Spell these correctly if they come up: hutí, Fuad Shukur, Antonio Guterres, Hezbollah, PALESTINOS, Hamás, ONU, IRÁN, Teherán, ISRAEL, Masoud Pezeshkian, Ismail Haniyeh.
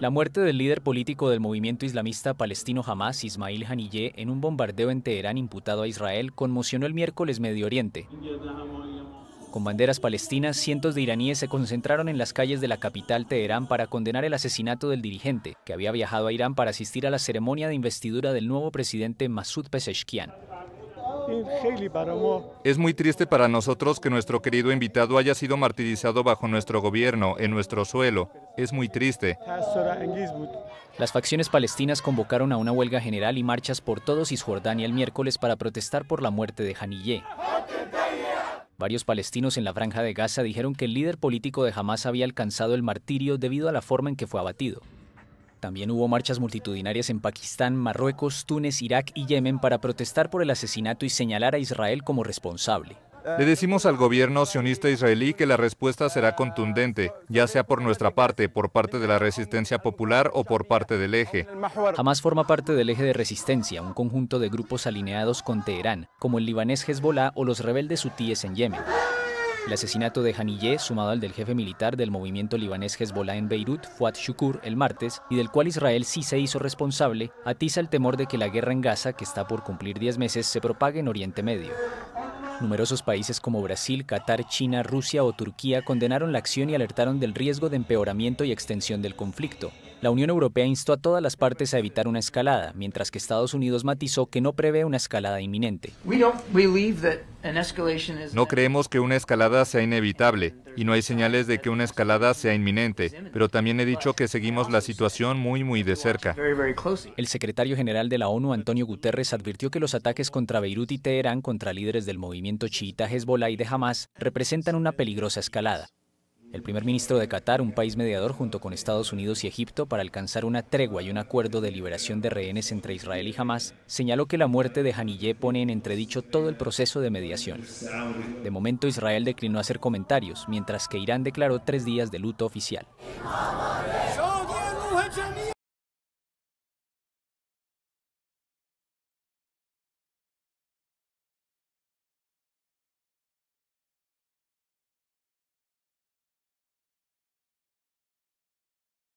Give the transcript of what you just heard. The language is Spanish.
La muerte del líder político del movimiento islamista palestino Hamás, Ismail Haniyeh, en un bombardeo en Teherán imputado a Israel, conmocionó el miércoles Medio Oriente. Con banderas palestinas, cientos de iraníes se concentraron en las calles de la capital Teherán para condenar el asesinato del dirigente, que había viajado a Irán para asistir a la ceremonia de investidura del nuevo presidente Masoud Pezeshkian. Es muy triste para nosotros que nuestro querido invitado haya sido martirizado bajo nuestro gobierno, en nuestro suelo. Es muy triste. Las facciones palestinas convocaron a una huelga general y marchas por todo Cisjordania el miércoles para protestar por la muerte de Haniyeh. Varios palestinos en la Franja de Gaza dijeron que el líder político de Hamás había alcanzado el martirio debido a la forma en que fue abatido. También hubo marchas multitudinarias en Pakistán, Marruecos, Túnez, Irak y Yemen para protestar por el asesinato y señalar a Israel como responsable. Le decimos al gobierno sionista israelí que la respuesta será contundente, ya sea por nuestra parte, por parte de la resistencia popular o por parte del eje. Hamás forma parte del eje de resistencia, un conjunto de grupos alineados con Teherán, como el libanés Hezbollah o los rebeldes hutíes en Yemen. El asesinato de Haniyeh, sumado al del jefe militar del movimiento libanés Hezbollah en Beirut, Fuad Shukur, el martes, y del cual Israel sí se hizo responsable, atiza el temor de que la guerra en Gaza, que está por cumplir 10 meses, se propague en Oriente Medio. Numerosos países como Brasil, Qatar, China, Rusia o Turquía condenaron la acción y alertaron del riesgo de empeoramiento y extensión del conflicto. La Unión Europea instó a todas las partes a evitar una escalada, mientras que Estados Unidos matizó que no prevé una escalada inminente. No creemos que una escalada sea inevitable, y no hay señales de que una escalada sea inminente, pero también he dicho que seguimos la situación muy de cerca. El secretario general de la ONU, Antonio Guterres, advirtió que los ataques contra Beirut y Teherán contra líderes del movimiento chiita Hezbollah y de Hamás representan una peligrosa escalada. El primer ministro de Qatar, un país mediador junto con Estados Unidos y Egipto para alcanzar una tregua y un acuerdo de liberación de rehenes entre Israel y Hamás, señaló que la muerte de Haniyeh pone en entredicho todo el proceso de mediación. De momento, Israel declinó hacer comentarios, mientras que Irán declaró 3 días de luto oficial.